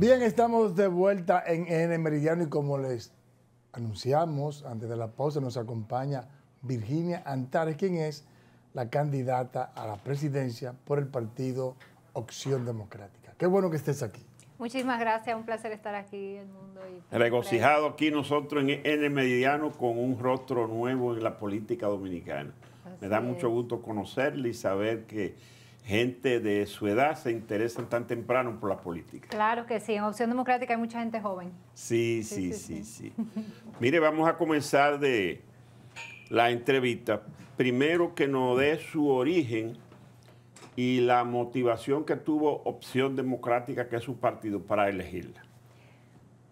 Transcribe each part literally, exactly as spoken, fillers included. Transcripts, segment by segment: Bien, estamos de vuelta en, en Meridiano y como les anunciamos antes de la pausa, nos acompaña Virginia Antares, quien es la candidata a la presidencia por el partido Opción Democrática. Qué bueno que estés aquí. Muchísimas gracias, un placer estar aquí en el mundo. Y regocijado aquí nosotros en, en el Meridiano con un rostro nuevo en la política dominicana. Así Me da es. mucho gusto conocerle y saber que gente de su edad se interesan tan temprano por la política. Claro que sí, en Opción Democrática hay mucha gente joven. Sí, sí, sí, sí. sí, sí. sí. Mire, vamos a comenzar de la entrevista. Primero que nos dé su origen y la motivación que tuvo Opción Democrática, que es su partido, para elegirla.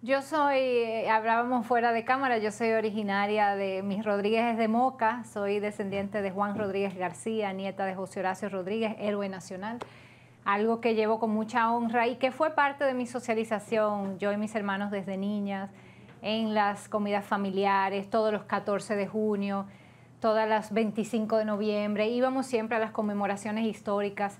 Yo soy, eh, hablábamos fuera de cámara, yo soy originaria de, mis Rodríguez de Moca, soy descendiente de Juan Rodríguez García, nieta de José Horacio Rodríguez, héroe nacional, algo que llevo con mucha honra y que fue parte de mi socialización, yo y mis hermanos desde niñas, en las comidas familiares, todos los catorce de junio, todas las veinticinco de noviembre, íbamos siempre a las conmemoraciones históricas.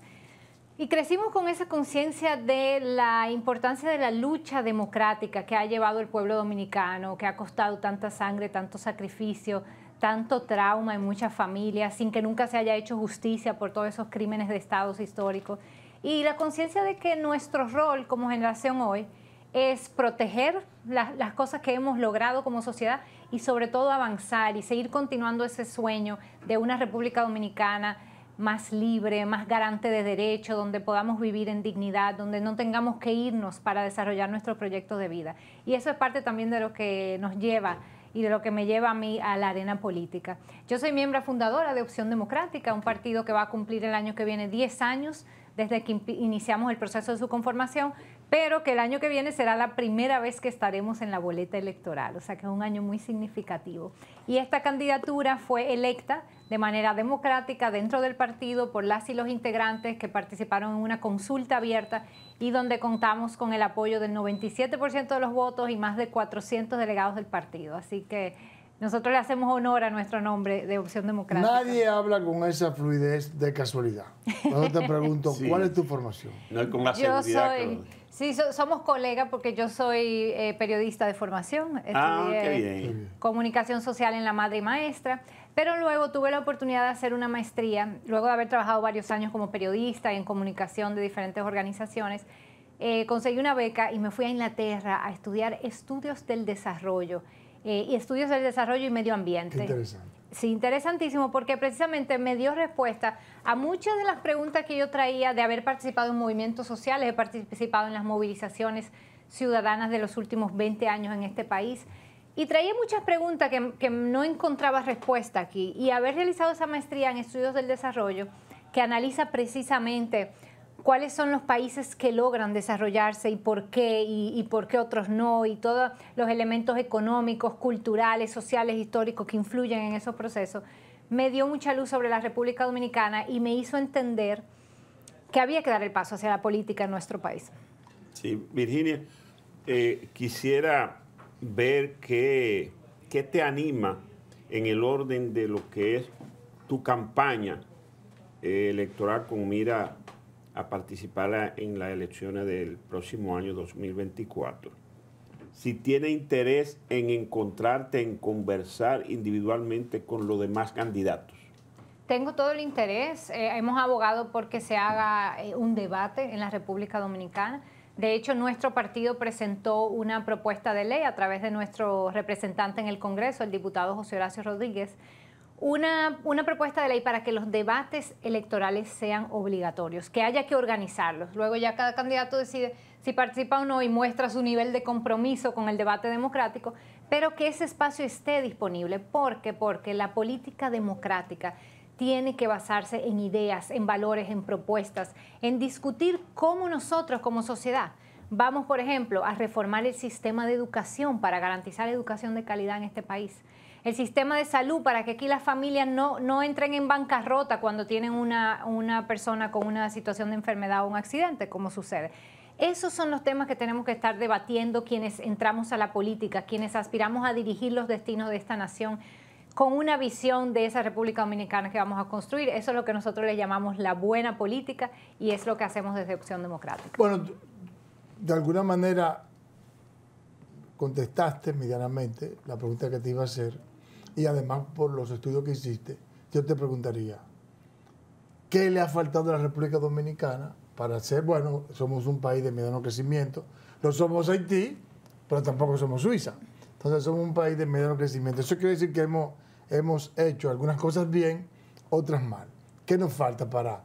Y crecimos con esa conciencia de la importancia de la lucha democrática que ha llevado el pueblo dominicano, que ha costado tanta sangre, tanto sacrificio, tanto trauma en muchas familias, sin que nunca se haya hecho justicia por todos esos crímenes de estados históricos. Y la conciencia de que nuestro rol como generación hoy es proteger las, las cosas que hemos logrado como sociedad y sobre todo avanzar y seguir continuando ese sueño de una República Dominicana más libre, más garante de derechos, donde podamos vivir en dignidad, donde no tengamos que irnos para desarrollar nuestros proyectos de vida. Y eso es parte también de lo que nos lleva y de lo que me lleva a mí a la arena política. Yo soy miembro fundadora de Opción Democrática, un partido que va a cumplir el año que viene diez años desde que iniciamos el proceso de su conformación, pero que el año que viene será la primera vez que estaremos en la boleta electoral, o sea que es un año muy significativo. Y esta candidatura fue electa de manera democrática dentro del partido por las y los integrantes que participaron en una consulta abierta y donde contamos con el apoyo del noventa y siete por ciento de los votos y más de cuatrocientos delegados del partido. Así que nosotros le hacemos honor a nuestro nombre de Opción Democrática. Nadie habla con esa fluidez de casualidad. Yo te pregunto, sí. ¿cuál es tu formación? No es con la yo seguridad. Soy, que... Sí, so, somos colegas porque yo soy eh, periodista de formación. Ah, qué bien. Comunicación social en la madre y maestra. Pero luego tuve la oportunidad de hacer una maestría, luego de haber trabajado varios años como periodista y en comunicación de diferentes organizaciones. Eh, conseguí una beca y me fui a Inglaterra a estudiar estudios del desarrollo. Eh, y estudios del desarrollo y medio ambiente. Qué interesante. Sí, interesantísimo, porque precisamente me dio respuesta a muchas de las preguntas que yo traía de haber participado en movimientos sociales, he participado en las movilizaciones ciudadanas de los últimos veinte años en este país, y traía muchas preguntas que, que no encontraba respuesta aquí. Y haber realizado esa maestría en estudios del desarrollo, que analiza precisamente cuáles son los países que logran desarrollarse y por qué, y, y por qué otros no, y todos los elementos económicos, culturales, sociales, históricos que influyen en esos procesos, me dio mucha luz sobre la República Dominicana y me hizo entender que había que dar el paso hacia la política en nuestro país. Sí, Virginia, eh, quisiera ver qué, qué te anima en el orden de lo que es tu campaña eh, electoral con mira a participar en las elecciones del próximo año dos mil veinticuatro. Si tiene interés en encontrarte, en conversar individualmente con los demás candidatos. Tengo todo el interés. Eh, hemos abogado porque se haga eh, un debate en la República Dominicana. De hecho, nuestro partido presentó una propuesta de ley a través de nuestro representante en el Congreso, el diputado José Horacio Rodríguez, Una, una propuesta de ley para que los debates electorales sean obligatorios, que haya que organizarlos. Luego ya cada candidato decide si participa o no y muestra su nivel de compromiso con el debate democrático, pero que ese espacio esté disponible. ¿Por qué? Porque la política democrática tiene que basarse en ideas, en valores, en propuestas, en discutir cómo nosotros como sociedad vamos, por ejemplo, a reformar el sistema de educación para garantizar educación de calidad en este país. El sistema de salud para que aquí las familias no, no entren en bancarrota cuando tienen una, una persona con una situación de enfermedad o un accidente, como sucede. Esos son los temas que tenemos que estar debatiendo quienes entramos a la política, quienes aspiramos a dirigir los destinos de esta nación con una visión de esa República Dominicana que vamos a construir. Eso es lo que nosotros le llamamos la buena política y es lo que hacemos desde Opción Democrática. Bueno, de alguna manera contestaste medianamente la pregunta que te iba a hacer, y además por los estudios que hiciste, yo te preguntaría, ¿qué le ha faltado a la República Dominicana para ser, bueno, somos un país de mediano crecimiento, no somos Haití, pero tampoco somos Suiza? Entonces somos un país de mediano crecimiento. Eso quiere decir que hemos, hemos hecho algunas cosas bien, otras mal. ¿Qué nos falta para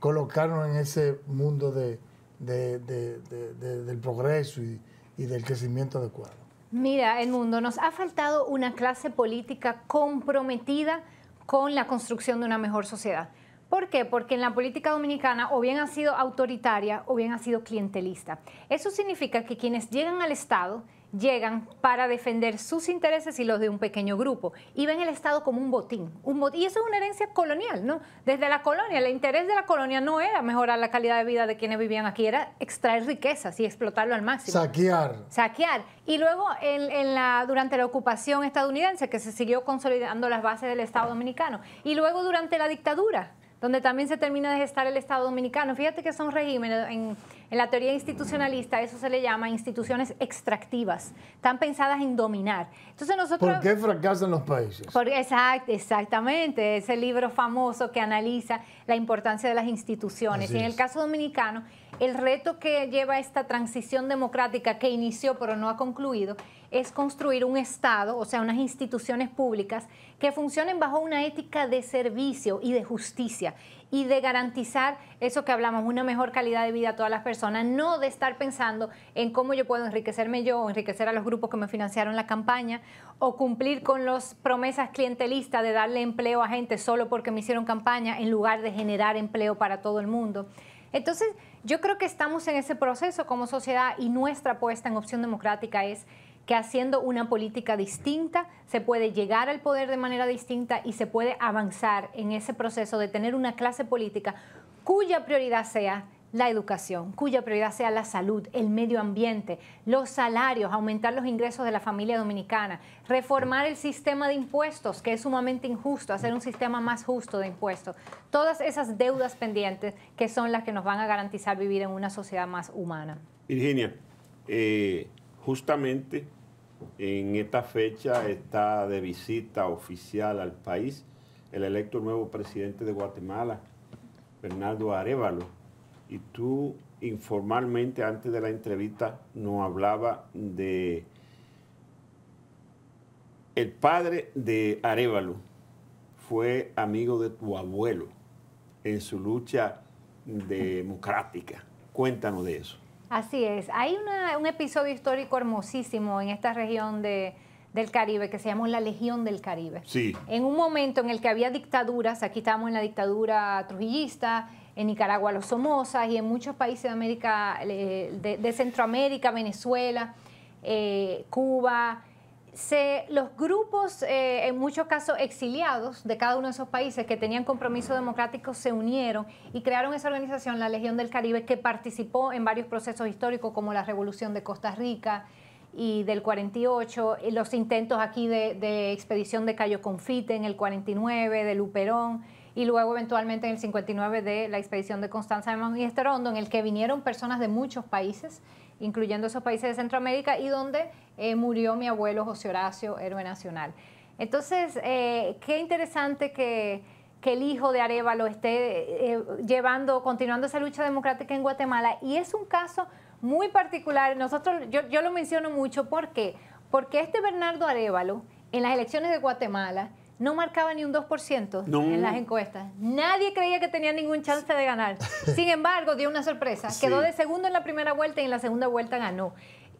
colocarnos en ese mundo de, de, de, de, de, del progreso y, y del crecimiento adecuado? Mira, Edmundo, nos ha faltado una clase política comprometida con la construcción de una mejor sociedad. ¿Por qué? Porque en la política dominicana o bien ha sido autoritaria o bien ha sido clientelista. Eso significa que quienes llegan al Estado llegan para defender sus intereses y los de un pequeño grupo y ven el Estado como un botín. Un botín. Y eso es una herencia colonial, ¿no? Desde la colonia, el interés de la colonia no era mejorar la calidad de vida de quienes vivían aquí, era extraer riquezas y explotarlo al máximo. Saquear. Saquear. Y luego en, en la, durante la ocupación estadounidense, que se siguió consolidando las bases del Estado dominicano. Y luego durante la dictadura, donde también se termina de gestar el Estado dominicano. Fíjate que son regímenes, en, en la teoría institucionalista, eso se le llama instituciones extractivas, están pensadas en dominar. Entonces nosotros, ¿por qué fracasan los países? Porque, exact, exactamente, ese libro famoso que analiza la importancia de las instituciones. Así y en es. El caso dominicano, el reto que lleva esta transición democrática que inició pero no ha concluido es construir un Estado, o sea, unas instituciones públicas que funcionen bajo una ética de servicio y de justicia y de garantizar eso que hablamos, una mejor calidad de vida a todas las personas, no de estar pensando en cómo yo puedo enriquecerme yo o enriquecer a los grupos que me financiaron la campaña o cumplir con las promesas clientelistas de darle empleo a gente solo porque me hicieron campaña en lugar de generar empleo para todo el mundo. Entonces, yo creo que estamos en ese proceso como sociedad y nuestra apuesta en Opción Democrática es que haciendo una política distinta se puede llegar al poder de manera distinta y se puede avanzar en ese proceso de tener una clase política cuya prioridad sea la educación, cuya prioridad sea la salud, el medio ambiente, los salarios, aumentar los ingresos de la familia dominicana, reformar el sistema de impuestos, que es sumamente injusto, hacer un sistema más justo de impuestos. Todas esas deudas pendientes que son las que nos van a garantizar vivir en una sociedad más humana. Virginia, eh, justamente en esta fecha está de visita oficial al país el electo nuevo presidente de Guatemala, Bernardo Arévalo. Y tú informalmente antes de la entrevista nos hablaba de el padre de Arévalo fue amigo de tu abuelo en su lucha democrática. Cuéntanos de eso. Así es. Hay una, un episodio histórico hermosísimo en esta región de... del Caribe, que se llamó la Legión del Caribe. Sí. En un momento en el que había dictaduras, aquí estábamos en la dictadura trujillista, en Nicaragua los Somozas y en muchos países de América, de, de Centroamérica, Venezuela, eh, Cuba. Se, los grupos, eh, en muchos casos exiliados de cada uno de esos países que tenían compromiso democrático se unieron y crearon esa organización, la Legión del Caribe, que participó en varios procesos históricos como la Revolución de Costa Rica, y del cuarenta y ocho, y los intentos aquí de, de expedición de Cayo Confite en el cuarenta y nueve, de Luperón, y luego eventualmente en el cincuenta y nueve de la expedición de Constanza y Esterondo, en el que vinieron personas de muchos países, incluyendo esos países de Centroamérica, y donde eh, murió mi abuelo José Horacio, héroe nacional. Entonces, eh, qué interesante que, que el hijo de Arévalo esté eh, llevando, continuando esa lucha democrática en Guatemala, y es un caso muy particular. Nosotros, yo, yo lo menciono mucho, ¿por qué? Porque este Bernardo Arévalo, en las elecciones de Guatemala, no marcaba ni un dos por ciento no. en las encuestas. Nadie creía que tenía ningún chance de ganar. Sin embargo, dio una sorpresa. Sí. Quedó de segundo en la primera vuelta y en la segunda vuelta ganó.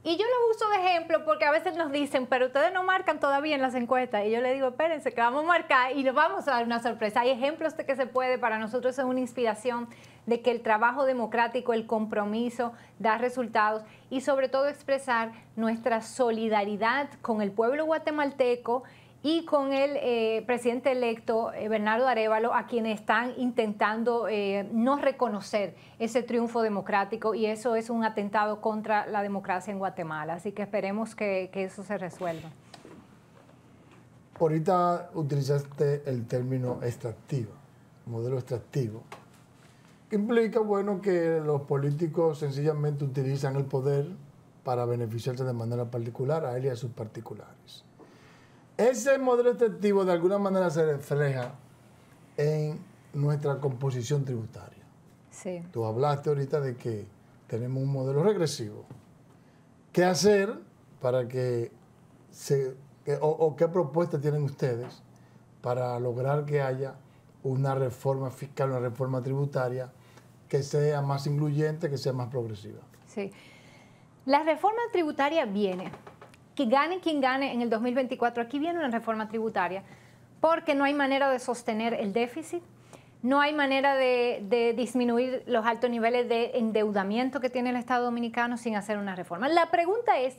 Y yo los uso de ejemplo porque a veces nos dicen, pero ustedes no marcan todavía en las encuestas. Y yo le digo, espérense, que vamos a marcar y nos vamos a dar una sorpresa. Hay ejemplos de que se puede, para nosotros es una inspiración de que el trabajo democrático, el compromiso, da resultados y sobre todo expresar nuestra solidaridad con el pueblo guatemalteco y con el eh, presidente electo, eh, Bernardo Arévalo, a quienes están intentando eh, no reconocer ese triunfo democrático, y eso es un atentado contra la democracia en Guatemala. Así que esperemos que, que eso se resuelva. Ahorita utilizaste el término extractivo, modelo extractivo. implica, bueno, que los políticos sencillamente utilizan el poder para beneficiarse de manera particular a él y a sus particulares. Ese modelo extractivo de alguna manera se refleja en nuestra composición tributaria. Sí. Tú hablaste ahorita de que tenemos un modelo regresivo. ¿Qué hacer para que se... o, o qué propuesta tienen ustedes para lograr que haya una reforma fiscal, una reforma tributaria que sea más incluyente, que sea más progresiva? Sí. La reforma tributaria viene. Que gane quien gane en el dos mil veinticuatro, aquí viene una reforma tributaria, porque no hay manera de sostener el déficit, no hay manera de, de disminuir los altos niveles de endeudamiento que tiene el Estado dominicano sin hacer una reforma. La pregunta es,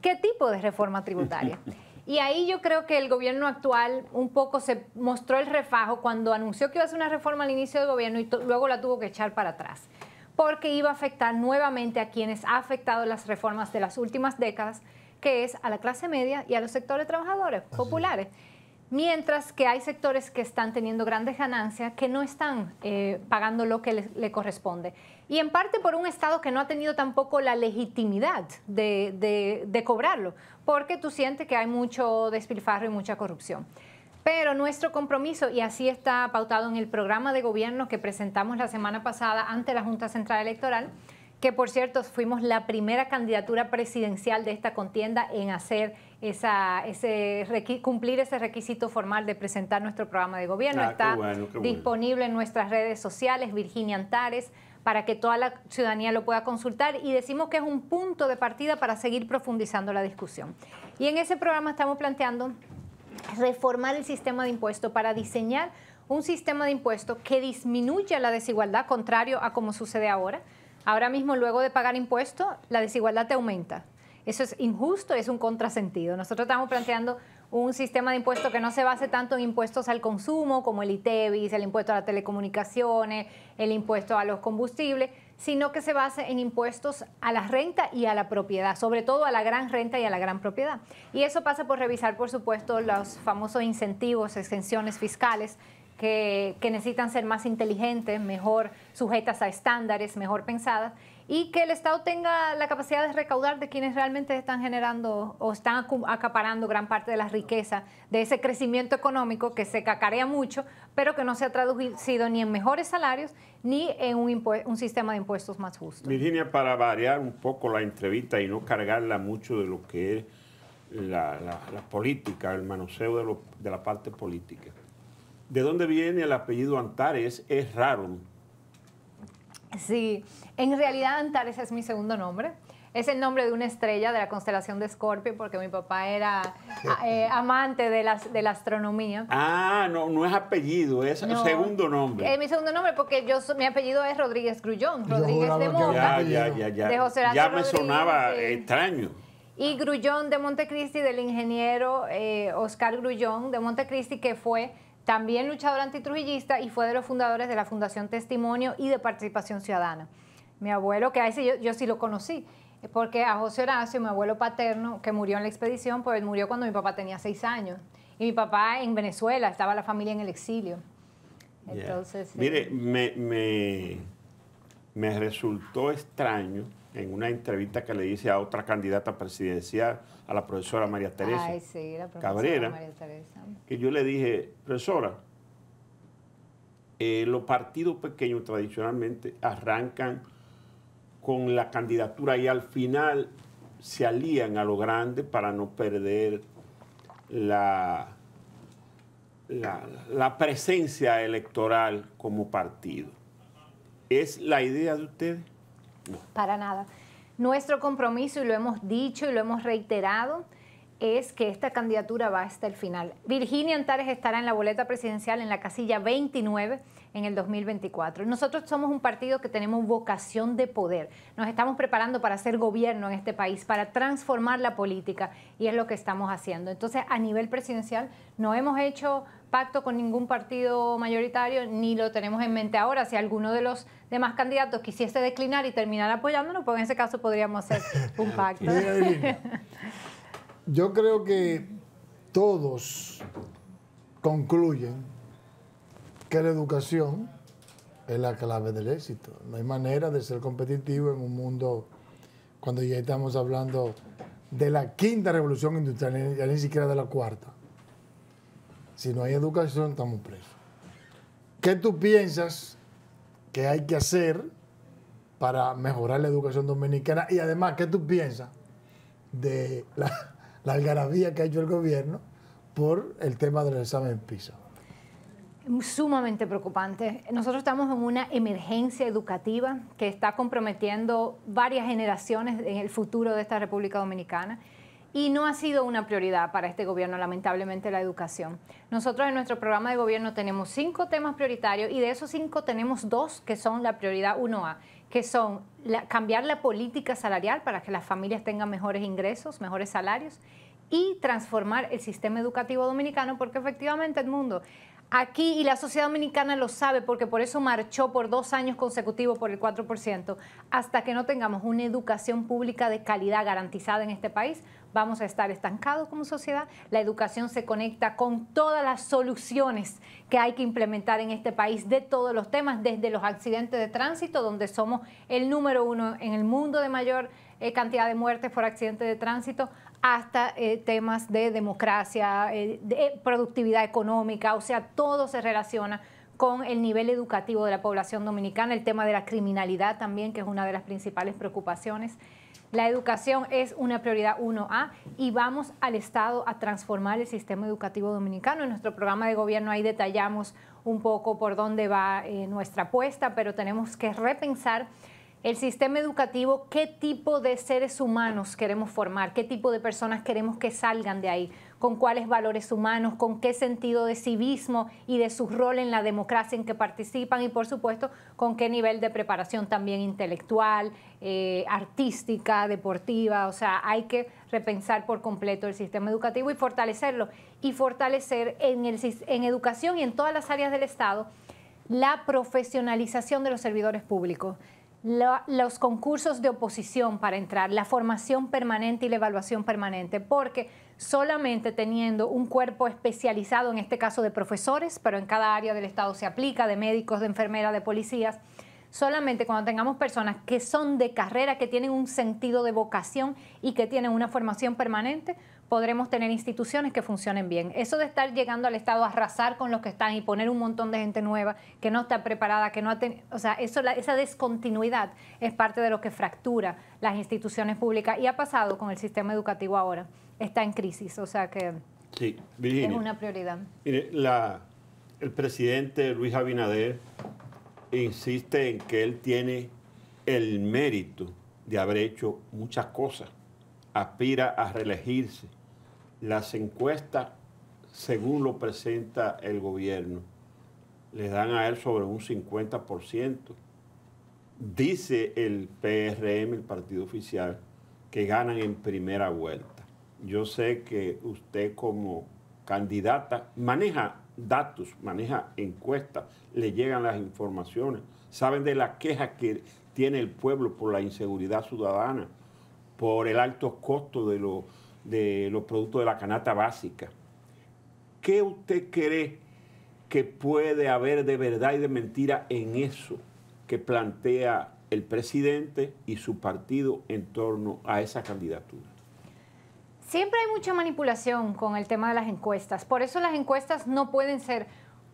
¿qué tipo de reforma tributaria? Y ahí yo creo que el gobierno actual un poco se mostró el refajo cuando anunció que iba a hacer una reforma al inicio del gobierno y luego la tuvo que echar para atrás, porque iba a afectar nuevamente a quienes ha afectado las reformas de las últimas décadas, que es a la clase media y a los sectores trabajadores populares. Mientras que hay sectores que están teniendo grandes ganancias que no están eh, pagando lo que le, le corresponde. Y en parte por un Estado que no ha tenido tampoco la legitimidad de, de, de cobrarlo, porque tú sientes que hay mucho despilfarro y mucha corrupción. Pero nuestro compromiso, y así está pautado en el programa de gobierno que presentamos la semana pasada ante la Junta Central Electoral, que por cierto fuimos la primera candidatura presidencial de esta contienda en hacer esa, ese cumplir ese requisito formal de presentar nuestro programa de gobierno. Ah, está bueno, disponible bueno. en nuestras redes sociales, Virginia Antares, para que toda la ciudadanía lo pueda consultar, y decimos que es un punto de partida para seguir profundizando la discusión. Y en ese programa estamos planteando reformar el sistema de impuestos para diseñar un sistema de impuestos que disminuya la desigualdad, contrario a como sucede ahora. Ahora mismo, luego de pagar impuestos, la desigualdad te aumenta. Eso es injusto, es un contrasentido. Nosotros estamos planteando un sistema de impuestos que no se base tanto en impuestos al consumo, como el I TEBIS, el impuesto a las telecomunicaciones, el impuesto a los combustibles, sino que se base en impuestos a la renta y a la propiedad, sobre todo a la gran renta y a la gran propiedad. Y eso pasa por revisar, por supuesto, los famosos incentivos, exenciones fiscales, Que, que necesitan ser más inteligentes, mejor sujetas a estándares, mejor pensadas, y que el Estado tenga la capacidad de recaudar de quienes realmente están generando o están acaparando gran parte de la riqueza, de ese crecimiento económico que se cacarea mucho, pero que no se ha traducido ni en mejores salarios ni en un, un sistema de impuestos más justo. Virginia, para variar un poco la entrevista y no cargarla mucho de lo que es la, la, la política, el manoseo de, lo, de la parte política. ¿De dónde viene el apellido Antares? Es raro. Sí, en realidad Antares es mi segundo nombre. Es el nombre de una estrella de la constelación de Escorpio, porque mi papá era eh, amante de la, de la astronomía. Ah, no, no es apellido, es no, segundo nombre. Es mi segundo nombre porque yo, mi apellido es Rodríguez Grullón, Rodríguez de Moca, ya, ya, ya, ya. de José Horacio Rodríguez. Ya me sonaba eh, extraño. Y Grullón de Montecristi, del ingeniero eh, Oscar Grullón de Montecristi, que fue también luchador antitrujillista y fue de los fundadores de la Fundación Testimonio y de Participación Ciudadana. Mi abuelo, que a ese yo, yo sí lo conocí, porque a José Horacio, mi abuelo paterno, que murió en la expedición, pues murió cuando mi papá tenía seis años. Y mi papá en Venezuela, estaba la familia en el exilio. Entonces, yeah. Mire, me, me, me resultó extraño en una entrevista que le hice a otra candidata presidencial, a la profesora María Teresa Ay, sí, la profesora Cabrera, María Teresa. que yo le dije, profesora, eh, los partidos pequeños tradicionalmente arrancan con la candidatura y al final se alían a lo grande para no perder la, la, la presencia electoral como partido. ¿Es la idea de ustedes? Para nada. Nuestro compromiso, y lo hemos dicho y lo hemos reiterado, es que esta candidatura va hasta el final. Virginia Antares estará en la boleta presidencial en la casilla veintinueve en el dos mil veinticuatro. Nosotros somos un partido que tenemos vocación de poder. Nos estamos preparando para hacer gobierno en este país, para transformar la política, y es lo que estamos haciendo. Entonces, a nivel presidencial, no hemos hecho pacto con ningún partido mayoritario, ni lo tenemos en mente ahora. Si alguno de los demás candidatos quisiese declinar y terminar apoyándonos, pues en ese caso podríamos hacer un pacto. Yo creo que todos concluyen que la educación es la clave del éxito. No hay manera de ser competitivo en un mundo cuando ya estamos hablando de la quinta revolución industrial, ya ni siquiera de la cuarta. Si no hay educación, estamos presos. ¿Qué tú piensas que hay que hacer para mejorar la educación dominicana? Y además, ¿qué tú piensas de la, la algarabía que ha hecho el gobierno por el tema del examen PISA? Sumamente preocupante. Nosotros estamos en una emergencia educativa que está comprometiendo varias generaciones en el futuro de esta República Dominicana y no ha sido una prioridad para este gobierno, lamentablemente, la educación. Nosotros en nuestro programa de gobierno tenemos cinco temas prioritarios y de esos cinco tenemos dos que son la prioridad uno A, que son la, cambiar la política salarial para que las familias tengan mejores ingresos, mejores salarios y transformar el sistema educativo dominicano porque efectivamente el mundo... Aquí, y la sociedad dominicana lo sabe, porque por eso marchó por dos años consecutivos por el cuatro por ciento, hasta que no tengamos una educación pública de calidad garantizada en este país, vamos a estar estancados como sociedad. La educación se conecta con todas las soluciones que hay que implementar en este país de todos los temas, desde los accidentes de tránsito, donde somos el número uno en el mundo de mayor eh, cantidad de muertes por accidentes de tránsito, hasta eh, temas de democracia, eh, de productividad económica, o sea, todo se relaciona con el nivel educativo de la población dominicana, el tema de la criminalidad también, que es una de las principales preocupaciones. La educación es una prioridad uno A y vamos al Estado a transformar el sistema educativo dominicano. En nuestro programa de gobierno ahí detallamos un poco por dónde va eh, nuestra apuesta, pero tenemos que repensar el sistema educativo, qué tipo de seres humanos queremos formar, qué tipo de personas queremos que salgan de ahí, con cuáles valores humanos, con qué sentido de civismo y de su rol en la democracia en que participan y, por supuesto, con qué nivel de preparación también intelectual, eh, artística, deportiva. O sea, hay que repensar por completo el sistema educativo y fortalecerlo. Y fortalecer en, el, en educación y en todas las áreas del Estado la profesionalización de los servidores públicos. La, los concursos de oposición para entrar, la formación permanente y la evaluación permanente, porque solamente teniendo un cuerpo especializado, en este caso de profesores, pero en cada área del Estado se aplica, de médicos, de enfermeras, de policías, solamente cuando tengamos personas que son de carrera, que tienen un sentido de vocación y que tienen una formación permanente, podremos tener instituciones que funcionen bien. Eso de estar llegando al Estado a arrasar con los que están y poner un montón de gente nueva que no está preparada, que no ha tenido... O sea, eso, la, esa descontinuidad es parte de lo que fractura las instituciones públicas y ha pasado con el sistema educativo ahora. Está en crisis, o sea que sí, Virginia, es una prioridad. Mire, la, el presidente Luis Abinader insiste en que él tiene el mérito de haber hecho muchas cosas. Aspira a reelegirse. Las encuestas, según lo presenta el gobierno, le dan a él sobre un cincuenta por ciento. Dice el P R M, el partido oficial, que ganan en primera vuelta. Yo sé que usted como candidata maneja datos, maneja encuestas, le llegan las informaciones, saben de las quejas que tiene el pueblo por la inseguridad ciudadana, por el alto costo de, lo, de los productos de la canasta básica. ¿Qué usted cree que puede haber de verdad y de mentira en eso que plantea el presidente y su partido en torno a esa candidatura? Siempre hay mucha manipulación con el tema de las encuestas. Por eso las encuestas no pueden ser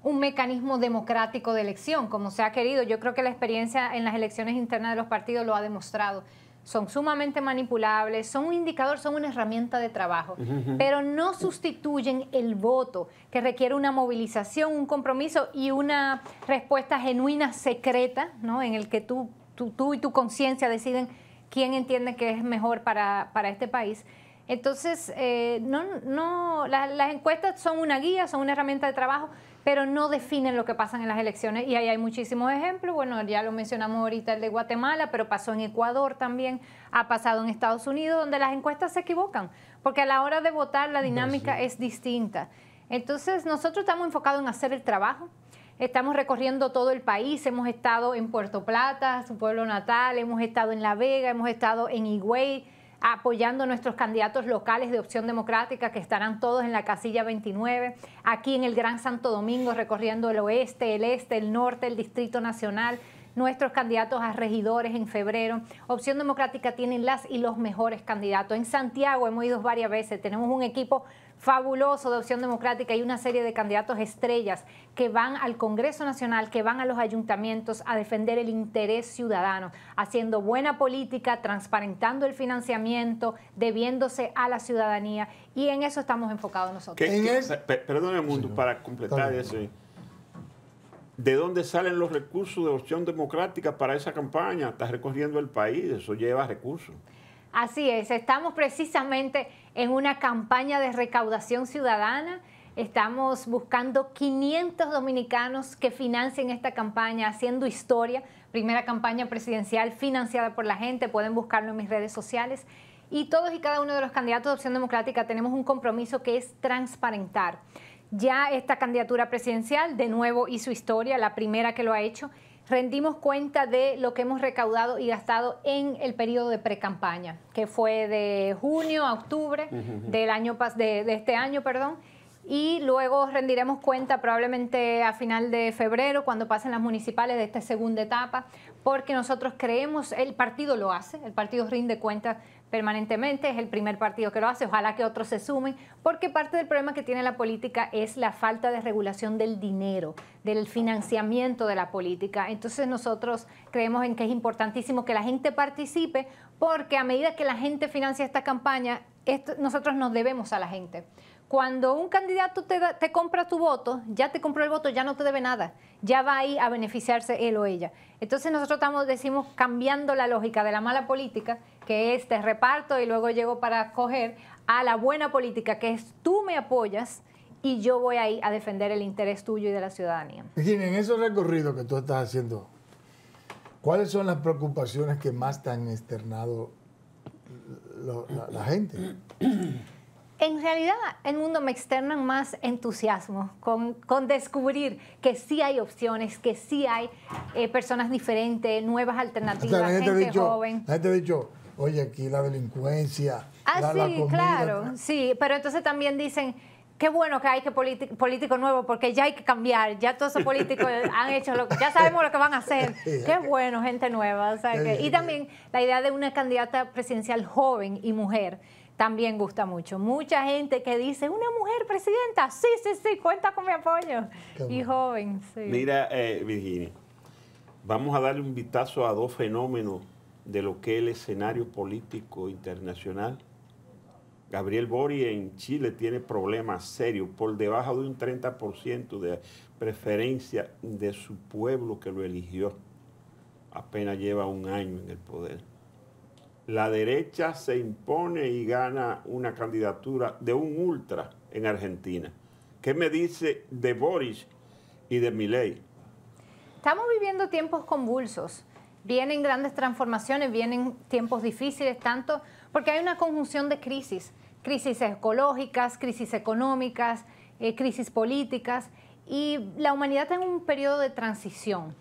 un mecanismo democrático de elección, como se ha querido. Yo creo que la experiencia en las elecciones internas de los partidos lo ha demostrado. Son sumamente manipulables, son un indicador, son una herramienta de trabajo, uh-huh. pero no sustituyen el voto, que requiere una movilización, un compromiso y una respuesta genuina, secreta, ¿no? En el que tú, tú, tú y tu conciencia deciden quién entiende que es mejor para, para este país. Entonces, eh, no, no, la, las encuestas son una guía, son una herramienta de trabajo, pero no definen lo que pasa en las elecciones. Y ahí hay muchísimos ejemplos. Bueno, ya lo mencionamos ahorita el de Guatemala, pero pasó en Ecuador también, ha pasado en Estados Unidos, donde las encuestas se equivocan, porque a la hora de votar la dinámica no, sí. es distinta. Entonces, nosotros estamos enfocados en hacer el trabajo. Estamos recorriendo todo el país, hemos estado en Puerto Plata, su pueblo natal, hemos estado en La Vega, hemos estado en Higüey, apoyando a nuestros candidatos locales de Opción Democrática, que estarán todos en la casilla veintinueve, aquí en el Gran Santo Domingo, recorriendo el oeste, el este, el norte, el Distrito Nacional, nuestros candidatos a regidores en febrero. Opción Democrática tienen las y los mejores candidatos. En Santiago hemos ido varias veces, tenemos un equipo fabuloso de Opción Democrática y una serie de candidatos estrellas que van al Congreso Nacional, que van a los ayuntamientos a defender el interés ciudadano, haciendo buena política, transparentando el financiamiento, debiéndose a la ciudadanía, y en eso estamos enfocados nosotros. ¿En el... Perdóneme, Mundo, para completar eso. ¿De dónde salen los recursos de Opción Democrática para esa campaña? Estás recorriendo el país, eso lleva recursos. Así es, estamos precisamente en una campaña de recaudación ciudadana. Estamos buscando quinientos dominicanos que financien esta campaña, haciendo historia. Primera campaña presidencial financiada por la gente, pueden buscarlo en mis redes sociales. Y todos y cada uno de los candidatos de Opción Democrática tenemos un compromiso que es transparentar. Ya esta candidatura presidencial de nuevo hizo historia, la primera que lo ha hecho. Rendimos cuenta de lo que hemos recaudado y gastado en el periodo de precampaña, que fue de junio a octubre del año de, de este año, perdón. Y luego rendiremos cuenta probablemente a final de febrero, cuando pasen las municipales, de esta segunda etapa, porque nosotros creemos, el partido lo hace, el partido rinde cuentas permanentemente, es el primer partido que lo hace, ojalá que otros se sumen, porque parte del problema que tiene la política es la falta de regulación del dinero, del financiamiento de la política. Entonces nosotros creemos en que es importantísimo que la gente participe, porque a medida que la gente financia esta campaña, esto, nosotros nos debemos a la gente. Cuando un candidato te, da, te compra tu voto, ya te compró el voto, ya no te debe nada. Ya va ahí a beneficiarse él o ella. Entonces nosotros estamos, decimos, cambiando la lógica de la mala política, que es te reparto y luego llego para coger, a la buena política, que es tú me apoyas y yo voy ahí a defender el interés tuyo y de la ciudadanía. Virginia, en esos recorridos que tú estás haciendo, ¿cuáles son las preocupaciones que más te han externado la, la, la gente? En realidad, el mundo me externa más entusiasmo con, con descubrir que sí hay opciones, que sí hay eh, personas diferentes, nuevas alternativas, la gente, gente dicho, joven. La gente ha dicho, oye, aquí la delincuencia, ah, la, sí, la comida, claro, sí, pero entonces también dicen, qué bueno que hay que políticos nuevos, porque ya hay que cambiar, ya todos esos políticos han hecho, lo, ya sabemos lo que van a hacer. Qué bueno, gente nueva. O sea, que, y también la idea de una candidata presidencial joven y mujer, también gusta mucho. Mucha gente que dice, una mujer presidenta, sí, sí, sí, cuenta con mi apoyo. Y joven, sí. Mira, eh, Virginia, vamos a darle un vistazo a dos fenómenos de lo que es el escenario político internacional. Gabriel Boric en Chile tiene problemas serios, por debajo de un treinta por ciento de preferencia de su pueblo que lo eligió. Apenas lleva un año en el poder. La derecha se impone y gana una candidatura de un ultra en Argentina. ¿Qué me dice de Boric y de Milei? Estamos viviendo tiempos convulsos. Vienen grandes transformaciones, vienen tiempos difíciles, tanto porque hay una conjunción de crisis. Crisis ecológicas, crisis económicas, eh, crisis políticas. Y la humanidad está en un periodo de transición.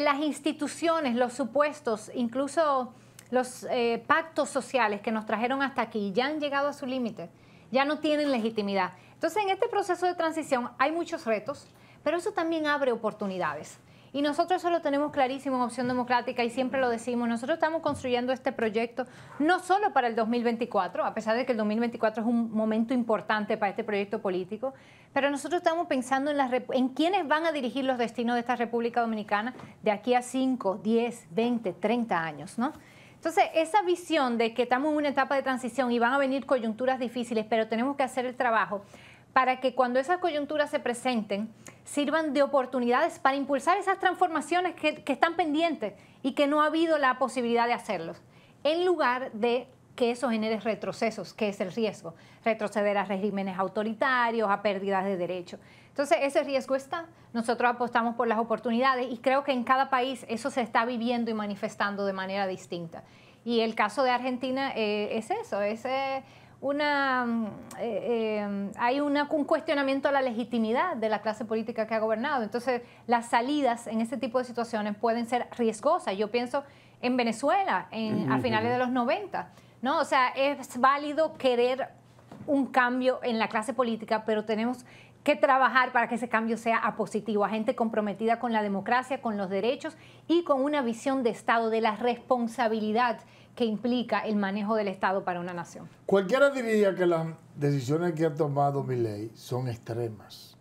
Las instituciones, los supuestos, incluso los eh, pactos sociales que nos trajeron hasta aquí ya han llegado a su límite, ya no tienen legitimidad. Entonces, en este proceso de transición hay muchos retos, pero eso también abre oportunidades. Y nosotros eso lo tenemos clarísimo en Opción Democrática y siempre lo decimos. Nosotros estamos construyendo este proyecto no solo para el dos mil veinticuatro, a pesar de que el dos mil veinticuatro es un momento importante para este proyecto político, pero nosotros estamos pensando en, las, en quiénes van a dirigir los destinos de esta República Dominicana de aquí a cinco, diez, veinte, treinta años, ¿no? Entonces, esa visión de que estamos en una etapa de transición y van a venir coyunturas difíciles, pero tenemos que hacer el trabajo para que cuando esas coyunturas se presenten, sirvan de oportunidades para impulsar esas transformaciones que, que están pendientes y que no ha habido la posibilidad de hacerlos, en lugar de que eso genere retrocesos, que es el riesgo, retroceder a regímenes autoritarios, a pérdidas de derechos. Entonces, ese riesgo está. Nosotros apostamos por las oportunidades y creo que en cada país eso se está viviendo y manifestando de manera distinta. Y el caso de Argentina eh, es eso, es eh, una, eh, eh, hay una, un cuestionamiento a la legitimidad de la clase política que ha gobernado. Entonces, las salidas en este tipo de situaciones pueden ser riesgosas. Yo pienso en Venezuela en, a finales de los noventa. ¿no? O sea, es válido querer un cambio en la clase política, pero tenemos que trabajar para que ese cambio sea a positivo, a gente comprometida con la democracia, con los derechos y con una visión de Estado, de la responsabilidad que implica el manejo del Estado para una nación. Cualquiera diría que las decisiones que ha tomado Milei son extremas.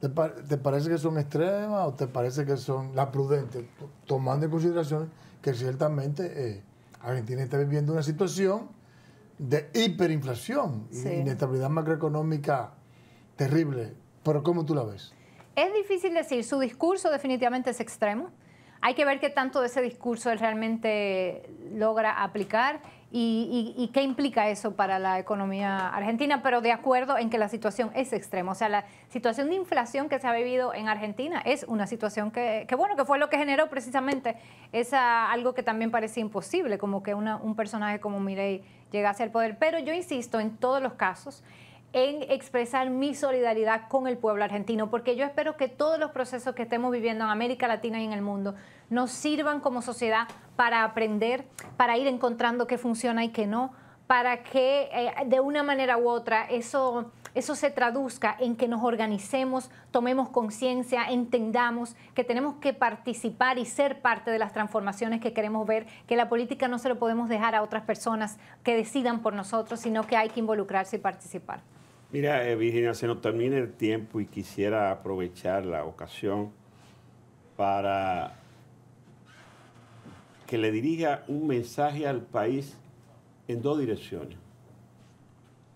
¿Te, pa ¿Te parece que son extremas o te parece que son las prudentes? Tomando en consideración que ciertamente eh, Argentina está viviendo una situación de hiperinflación, sí, y inestabilidad macroeconómica terrible. ¿Pero cómo tú la ves? Es difícil decir. Su discurso definitivamente es extremo. Hay que ver qué tanto de ese discurso él realmente logra aplicar y, y, y qué implica eso para la economía argentina, pero de acuerdo en que la situación es extrema. O sea, la situación de inflación que se ha vivido en Argentina es una situación que, que bueno, que fue lo que generó precisamente esa, algo que también parecía imposible, como que una, un personaje como Milei llegase al poder. Pero yo insisto en todos los casos en expresar mi solidaridad con el pueblo argentino, porque yo espero que todos los procesos que estemos viviendo en América Latina y en el mundo nos sirvan como sociedad para aprender, para ir encontrando qué funciona y qué no, para que eh, de una manera u otra eso, eso se traduzca en que nos organicemos, tomemos conciencia, entendamos que tenemos que participar y ser parte de las transformaciones que queremos ver, que la política no se lo podemos dejar a otras personas que decidan por nosotros, sino que hay que involucrarse y participar. Mira, eh, Virginia, se nos termina el tiempo y quisiera aprovechar la ocasión para que le dirija un mensaje al país en dos direcciones.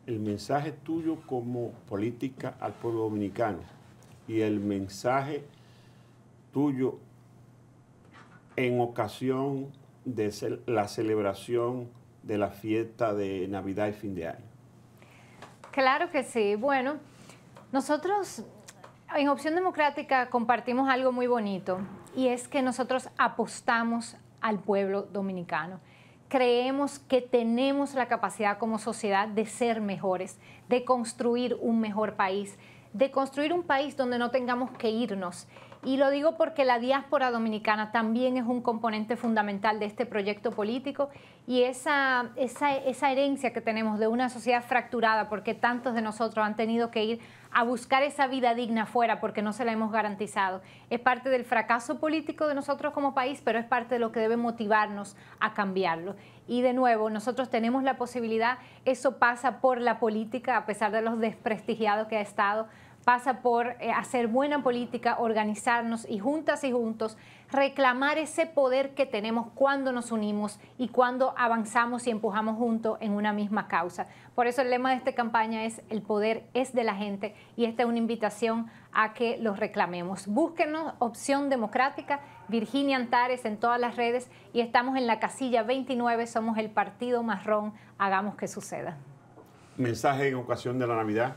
El mensaje tuyo como política al pueblo dominicano y el mensaje tuyo en ocasión de la celebración de la fiesta de Navidad y fin de año. Claro que sí. Bueno, nosotros en Opción Democrática compartimos algo muy bonito y es que nosotros apostamos al pueblo dominicano. Creemos que tenemos la capacidad como sociedad de ser mejores, de construir un mejor país, de construir un país donde no tengamos que irnos. Y lo digo porque la diáspora dominicana también es un componente fundamental de este proyecto político y esa, esa, esa herencia que tenemos de una sociedad fracturada, porque tantos de nosotros han tenido que ir a buscar esa vida digna fuera porque no se la hemos garantizado. Es parte del fracaso político de nosotros como país, pero es parte de lo que debe motivarnos a cambiarlo. Y de nuevo, nosotros tenemos la posibilidad, eso pasa por la política, a pesar de los desprestigiados que ha estado, pasa por hacer buena política, organizarnos y juntas y juntos reclamar ese poder que tenemos cuando nos unimos y cuando avanzamos y empujamos juntos en una misma causa. Por eso el lema de esta campaña es el poder es de la gente y esta es una invitación a que los reclamemos. Búsquenos Opción Democrática, Virginia Antares en todas las redes y estamos en la casilla veintinueve, somos el Partido Marrón, hagamos que suceda. Mensaje en ocasión de la Navidad.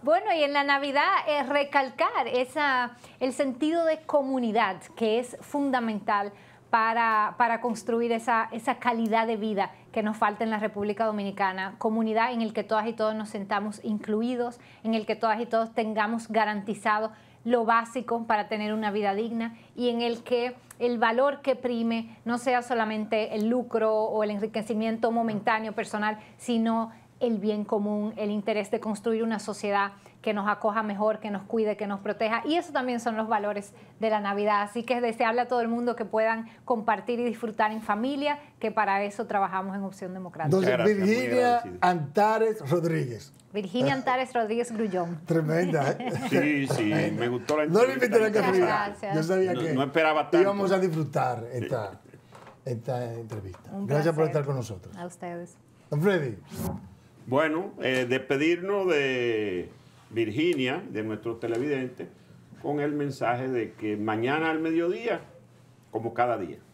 Bueno, y en la Navidad eh, recalcar esa, el sentido de comunidad que es fundamental para, para construir esa, esa calidad de vida que nos falta en la República Dominicana, comunidad en el que todas y todos nos sentamos incluidos, en el que todas y todos tengamos garantizado lo básico para tener una vida digna y en el que el valor que prime no sea solamente el lucro o el enriquecimiento momentáneo personal, sino el bien común, el interés de construir una sociedad que nos acoja mejor, que nos cuide, que nos proteja. Y eso también son los valores de la Navidad. Así que es deseable a todo el mundo que puedan compartir y disfrutar en familia, que para eso trabajamos en Opción Democrática. Entonces, gracias, Virginia Antares Rodríguez. Virginia Antares Rodríguez Grullón. Tremenda, ¿eh? Sí, sí, me gustó la entrevista. No le invité la cafetería. Yo sabía no, que no esperaba tanto. Íbamos a disfrutar esta, esta entrevista. Un gracias placer. Por estar con nosotros. A ustedes. Don Freddy. Bueno, eh, despedirnos de Virginia, de nuestros televidentes, con el mensaje de que mañana al mediodía, como cada día.